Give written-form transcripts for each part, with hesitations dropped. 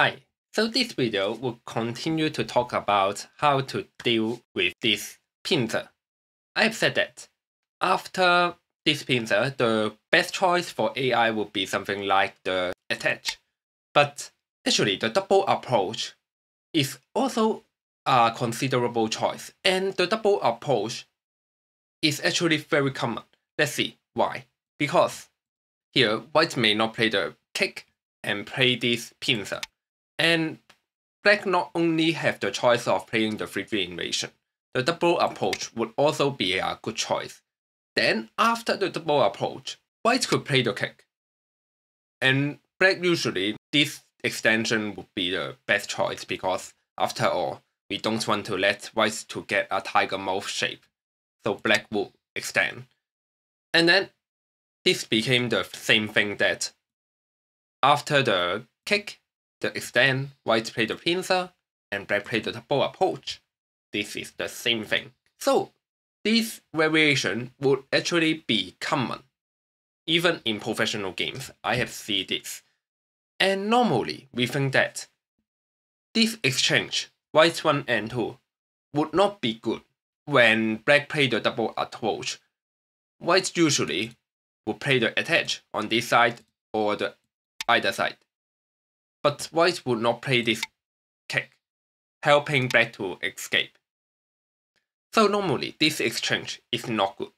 Hi, so this video will continue to talk about how to deal with this pincer. I've said that after this pincer, the best choice for AI would be something like the attach. But actually, the double approach is also a considerable choice. And the double approach is actually very common. Let's see why. Because here, white may not play the kick and play this pincer. And black not only have the choice of playing the 3-3 invasion, the double approach would also be a good choice. Then, after the double approach, white could play the kick. And black usually, this extension would be the best choice because, after all, we don't want to let white to get a tiger mouth shape. So black would extend. And then, this became the same thing that after the kick, the extend, white played the pincer, and black played the double approach. This is the same thing. So, this variation would actually be common. Even in professional games, I have seen this. And normally, we think that this exchange, white 1 and 2, would not be good when black played the double approach. White usually would play the attach on this side or the either side. But white would not play this kick, helping black to escape. So normally, this exchange is not good.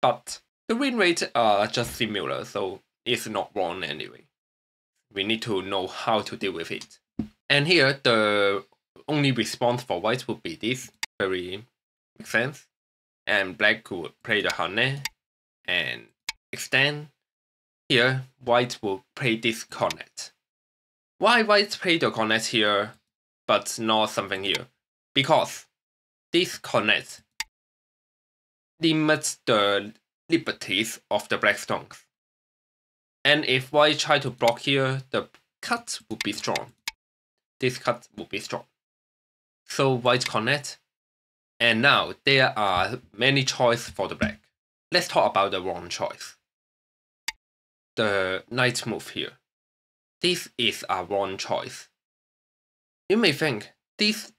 But the win rates are just similar, so it's not wrong anyway. We need to know how to deal with it. And here, the only response for white would be this. Very makes sense. And black could play the hane and extend. Here, white will play this cornet. Why white play the cornet here, but not something here? Because this cornet limits the liberties of the black stones. And if white try to block here, the cut would be strong. This cut would be strong. So white cornet. And now there are many choices for the black. Let's talk about the wrong choice. The knight move here. This is a wrong choice. You may think this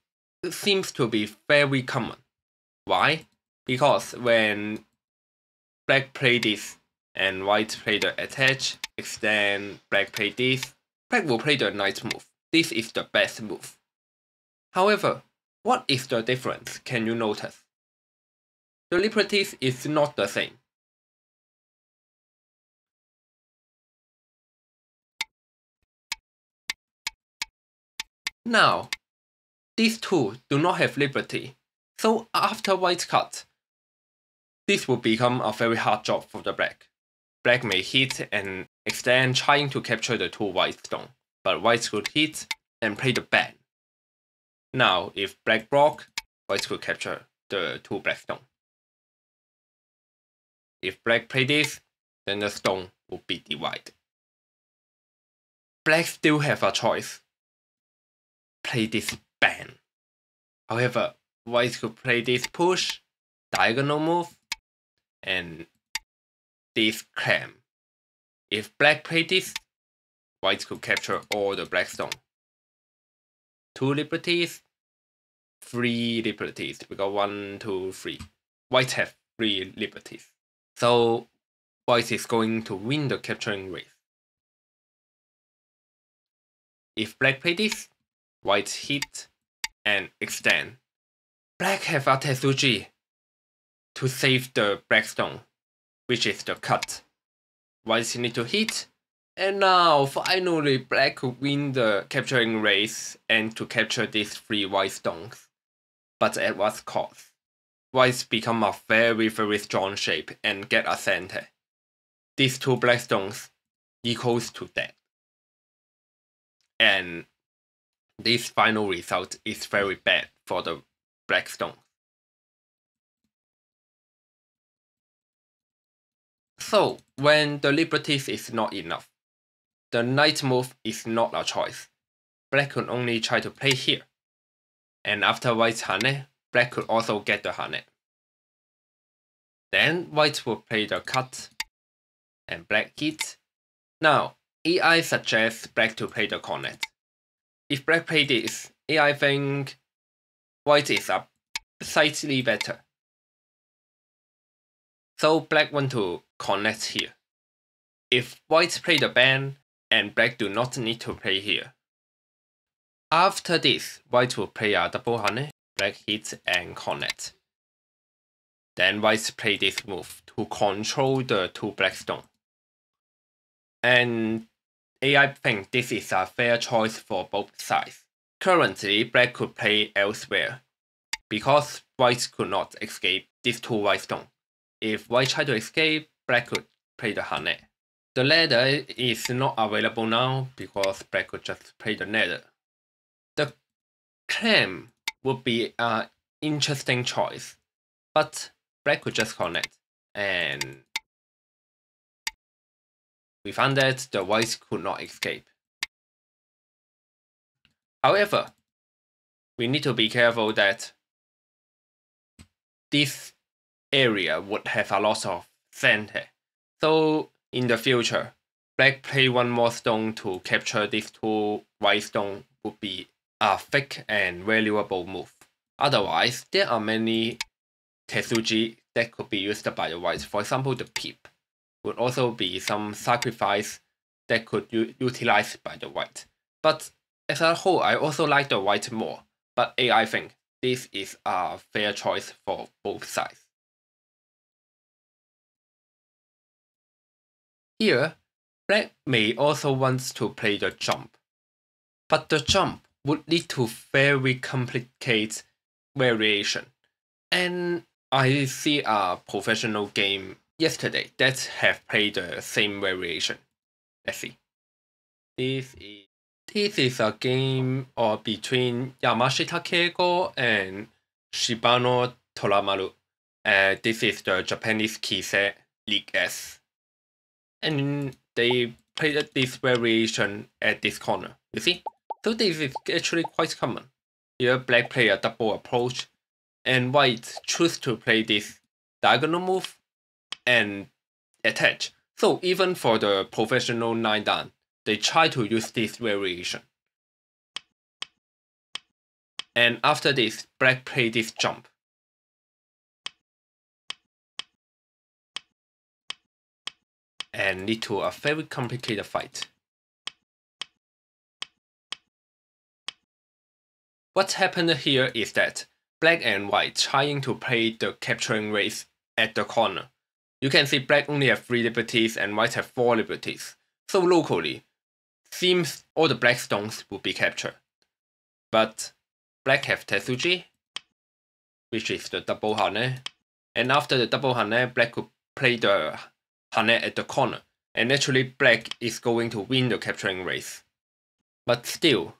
seems to be very common. Why? Because when black play this and white play the attach, extend, black play this, black will play the knight move. This is the best move. However, what is the difference? Can you notice? The liberties is not the same. Now, these two do not have liberty, so after white cut, this will become a very hard job for the black. Black may hit and extend, trying to capture the two white stones, but white could hit and play the ban. Now, if black block, white could capture the two black stones. If black play this, then the stone will be divided. Black still have a choice. Play this ban. However, white could play this push, diagonal move, and this clamp. If black play this, white could capture all the black stone. Two liberties, three liberties. We got 1, 2, 3. White have 3 liberties. So white is going to win the capturing race. If black play this, white hit and extend. Black have a Tetsuji to save the black stone, which is the cut. White need to hit, and now finally black could win the capturing race and to capture these 3 white stones. But at what cost? White become a very strong shape and get a center. These 2 black stones equals to that. And this final result is very bad for the black stone. So, when the liberties is not enough, the knight move is not a choice. Black could only try to play here. And after white's hane, black could also get the hane. Then white will play the cut and black hit. Now, AI suggests black to play the cornet. If black plays this, I think white is up slightly better. So black want to connect here. If white play the ban, and black do not need to play here. After this, white will play a double honey, black hits and connect. Then white play this move to control the two black stone. And I think this is a fair choice for both sides. Currently, black could play elsewhere, because white could not escape these two white stones. If white tried to escape, black could play the hane. The ladder is not available now, because black could just play the ladder. The claim would be an interesting choice, but black could just connect, and we found that the white could not escape. However, we need to be careful that this area would have a lot of center. So in the future, black play one more stone to capture these two white stones would be a thick and valuable move. Otherwise, there are many tetsuji that could be used by the white. For example, the peep would also be some sacrifice that could be utilized by the white. But as a whole, I also like the white more, but I think this is a fair choice for both sides. Here, black may also want to play the jump, but the jump would lead to very complicated variation. And I see a professional game yesterday that have played the same variation. Let's see. This is a game between Yamashita Keigo and Shibano Toramaru. This is the Japanese Kisei League S. And they played this variation at this corner, you see? So this is actually quite common. Here black play a double approach, and white choose to play this diagonal move and attach. So even for the professional 9-dan, they try to use this variation. And after this, black play this jump. And lead to a very complicated fight. What happened here is that black and white trying to play the capturing race at the corner. You can see black only have 3 liberties and white have 4 liberties. So locally, seems all the black stones will be captured. But black have tetsuji, which is the double hane. And after the double hane, black could play the hane at the corner, and naturally black is going to win the capturing race. But still,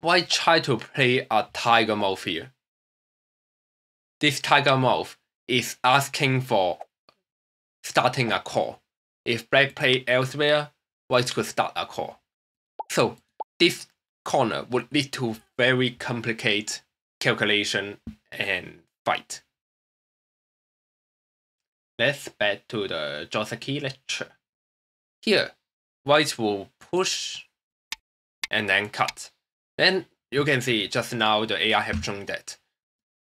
white tried to play a tiger mouth here. This tiger mouth is asking for starting a call. If black play elsewhere, white could start a call. So this corner would lead to very complicated calculation and fight. Let's back to the Joseki lecture. Here, white will push and then cut. Then you can see just now the AI have shown that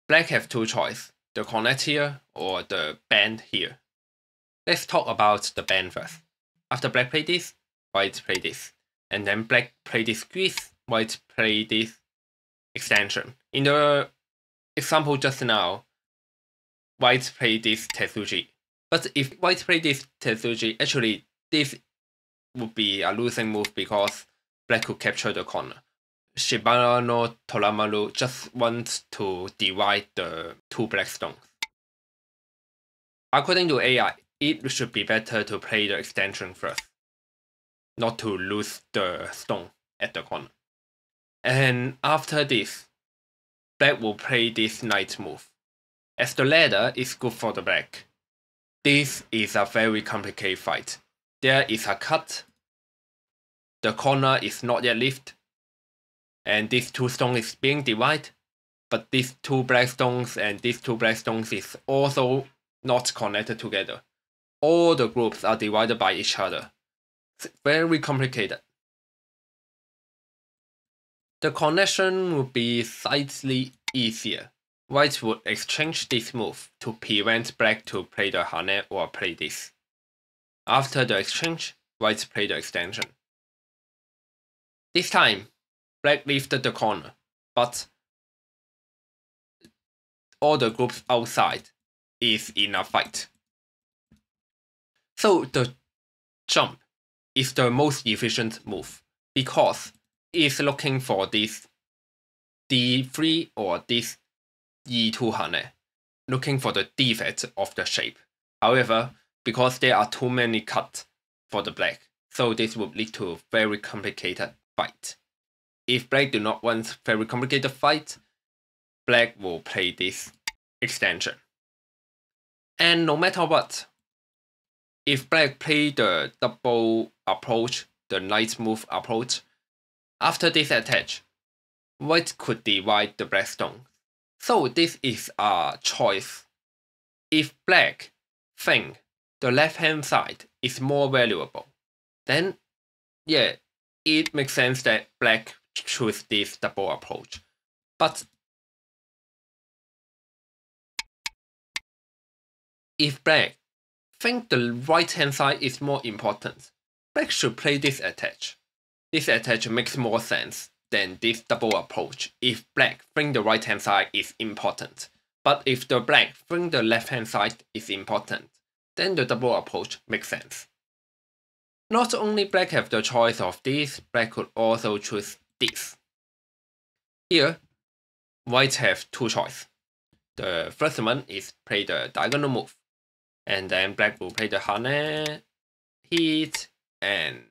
black have 2 choices, the connect here or the bend here. Let's talk about the bend first. After black play this, white play this. And then black play this squeeze, white play this extension. In the example just now, white play this tetsuji. But if white play this tetsuji, actually this would be a losing move because black could capture the corner. Shibano Toramaru just wants to divide the two black stones. According to AI, it should be better to play the extension first, not to lose the stone at the corner. And after this, black will play this knight move. As the ladder is good for the black. This is a very complicated fight. There is a cut. The corner is not yet lifted. And these two stones is being divided. But these two black stones and these two black stones is also not connected together. All the groups are divided by each other. It's very complicated. the connection would be slightly easier. White would exchange this move to prevent black to play the Hane or play this. After the exchange, white played the extension. This time, black lifted the corner, but all the groups outside is in a fight. So the jump is the most efficient move because it's looking for this D3 or this E2 Hane, looking for the defect of the shape. However, because there are too many cuts for the black, so this would lead to a very complicated fight. If black do not want very complicated fight, black will play this extension. And no matter what, if black play the double approach, the knight move approach, after this attack, white could divide the black stone. So this is a choice. If black thinks the left hand side is more valuable, then yeah, it makes sense that black choose this double approach. But if black thinks the right hand side is more important, black should play this attack. This attack makes more sense than this double approach if black thinks the right hand side is important. But if the black thinks the left hand side is important, then the double approach makes sense. Not only black have the choice of this, black could also choose this. Here, white have two choices. The first one is play the diagonal move, and then black will play the Hane, hit, and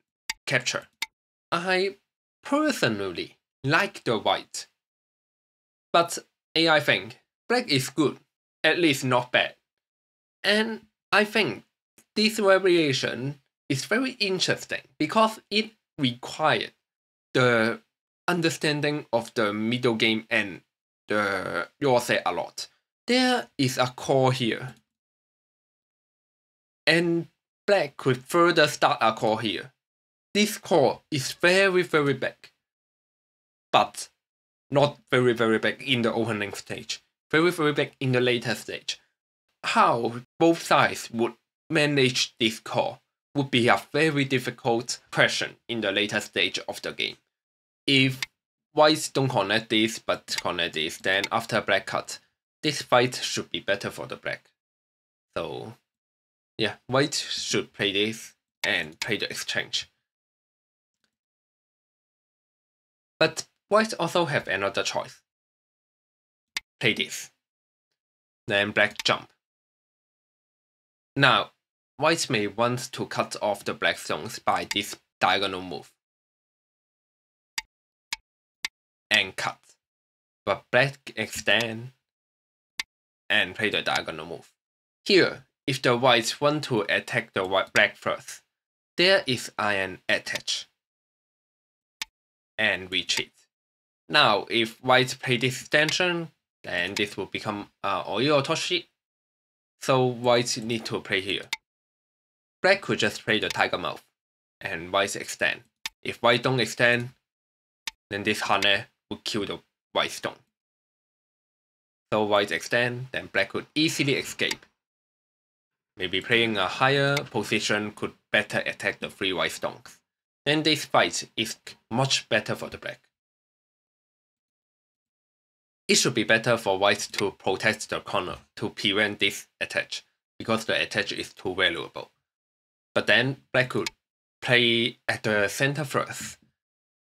capture. I personally like the white, but I think black is good, at least not bad. And I think this variation is very interesting because it requires the understanding of the middle game and the Yosei a lot. There is a call here, and black could further start a call here. This call is very big, but not very big in the opening stage. Very big in the later stage. How both sides would manage this call would be a very difficult question in the later stage of the game. If white don't connect this but connect this, then after black cut, this fight should be better for the black. So yeah, white should play this and play the exchange. But white also have another choice. Play this. Then black jump. Now, white may want to cut off the black stones by this diagonal move. And cut. But black extend and play the diagonal move. Here, if the whites want to attack the black first, there is an attack. And retreat. Now, if white play this extension, then this will become Oyotoshi. So white need to play here. Black could just play the tiger mouth, and white extend. If white don't extend, then this Hane would kill the white stone. So white extend, then black could easily escape. Maybe playing a higher position could better attack the three white stones. Then this fight is much better for the black. It should be better for white to protect the corner to prevent this attack, because the attack is too valuable. But then black could play at the center first.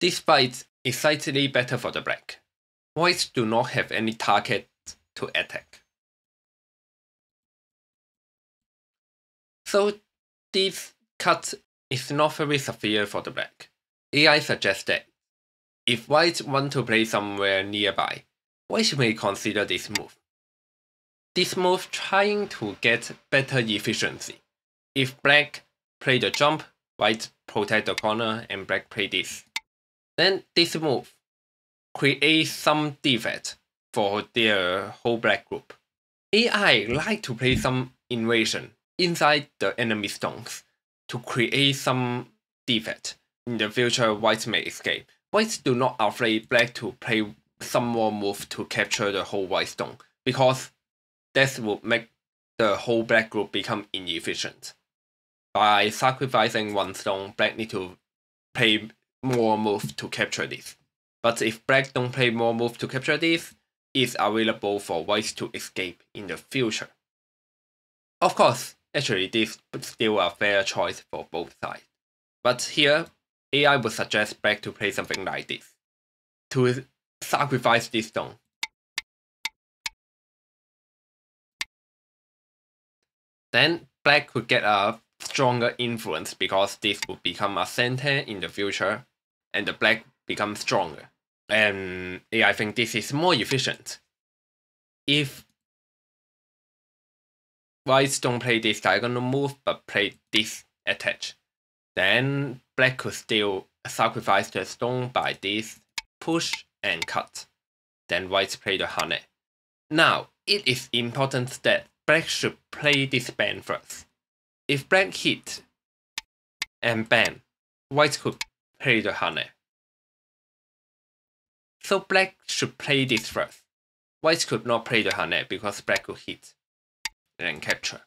This fight is slightly better for the black. White do not have any target to attack. So this cut is not very severe for the black. AI suggests that if white want to play somewhere nearby, white may consider this move. This move trying to get better efficiency. If black play the jump, white protect the corner, and black play this. Then this move creates some defect for their whole black group. AI like to play some invasion inside the enemy stones to create some defect. In the future, white may escape. Whites do not afraid black to play some more move to capture the whole white stone, because that would make the whole black group become inefficient. By sacrificing one stone, black need to play more move to capture this. But if black don't play more move to capture this, it's available for whites to escape in the future. Of course, actually this is still a fair choice for both sides. But here, AI would suggest black to play something like this, to sacrifice this stone. Then black could get a stronger influence because this would become a center in the future, and the black becomes stronger. And yeah, I think this is more efficient. If whites don't play this diagonal move but play this attach, then black could still sacrifice the stone by this push and cut. Then whites play the hane. Now, it is important that black should play this ban first. If black hit and ban, whites could play the hane. So black should play this first. Whites could not play the hane because black could hit and capture.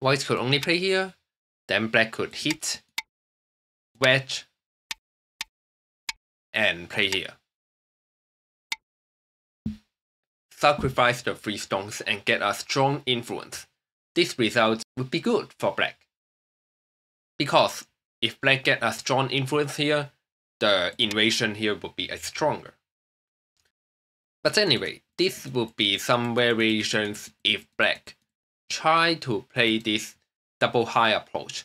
Whites could only play here, then black could hit, wedge, and play here. Sacrifice the three stones and get a strong influence. This result would be good for black, because if black get a strong influence here, the invasion here would be stronger. But anyway, this would be some variations if black try to play this double high approach.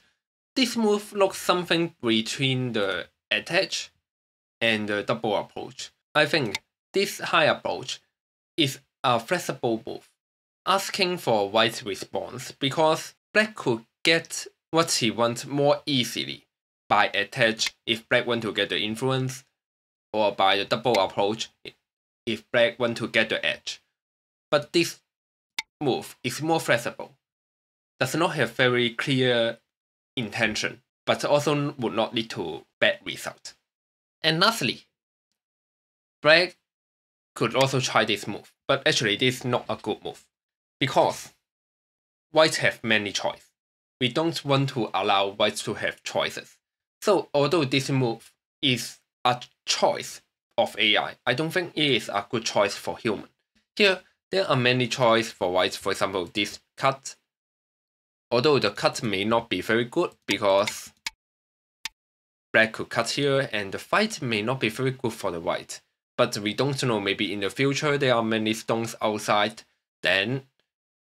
This move looks something between the attach and the double approach. I think this high approach is a flexible move, asking for white's response because black could get what he wants more easily by attach if black want to get the influence, or by the double approach if black want to get the edge. But this move is more flexible, does not have very clear intention, but also would not lead to bad result. And lastly, black could also try this move, but actually this is not a good move, because whites have many choices. We don't want to allow whites to have choices. So although this move is a choice of AI, I don't think it is a good choice for human. Here, there are many choices for whites, for example this cut. Although the cut may not be very good because black could cut here, and the fight may not be very good for the white. But we don't know, maybe in the future there are many stones outside, then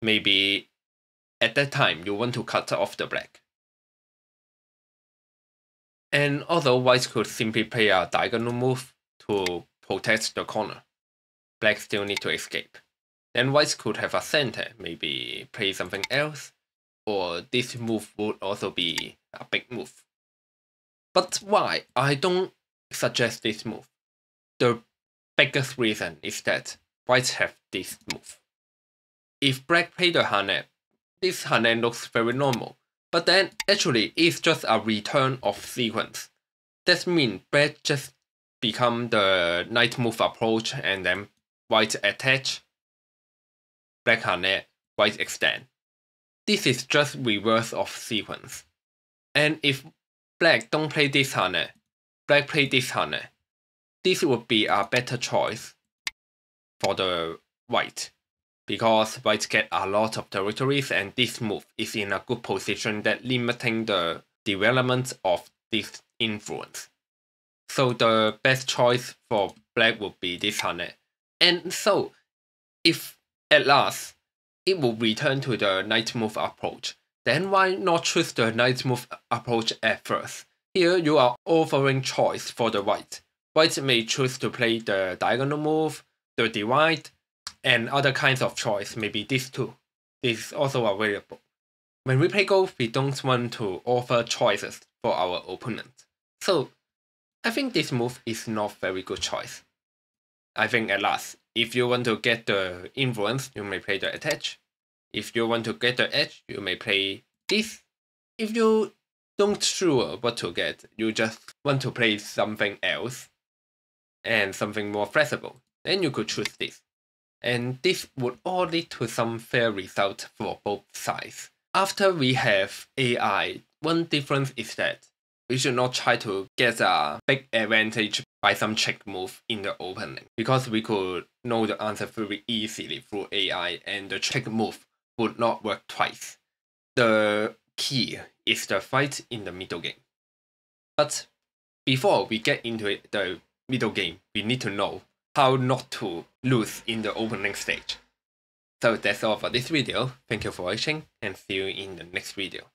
maybe at that time you want to cut off the black. And although whites could simply play a diagonal move to protect the corner, black still need to escape. Then whites could have a center, maybe play something else, or this move would also be a big move. But why I don't suggest this move? The biggest reason is that whites have this move. If black play the hane, this hane looks very normal, but then actually it's just a return of sequence. That means black just become the knight move approach, and then white attach, black hane, white extend. This is just reverse of sequence. And if black don't play this hane, black play this hane, this would be a better choice for the white, because white get a lot of territories, and this move is in a good position that limiting the development of this influence. So the best choice for black would be this hane. And so, if at last it will return to the knight move approach, then why not choose the knight move approach at first? Here you are offering choice for the white. White may choose to play the diagonal move, the divide, and other kinds of choice, maybe these two. This is also available. When we play golf, we don't want to offer choices for our opponent. So, I think this move is not very good choice. I think at last, if you want to get the influence, you may play the attach. If you want to get the edge, you may play this. If you don't sure what to get, you just want to play something else and something more flexible, then you could choose this. And this would all lead to some fair result for both sides. After we have AI, one difference is that we should not try to get a big advantage by some check move in the opening, because we could know the answer very easily through AI and the check move would not work twice. The key is the fight in the middle game. But before we get into the middle game, we need to know how not to lose in the opening stage. So that's all for this video. Thank you for watching and see you in the next video.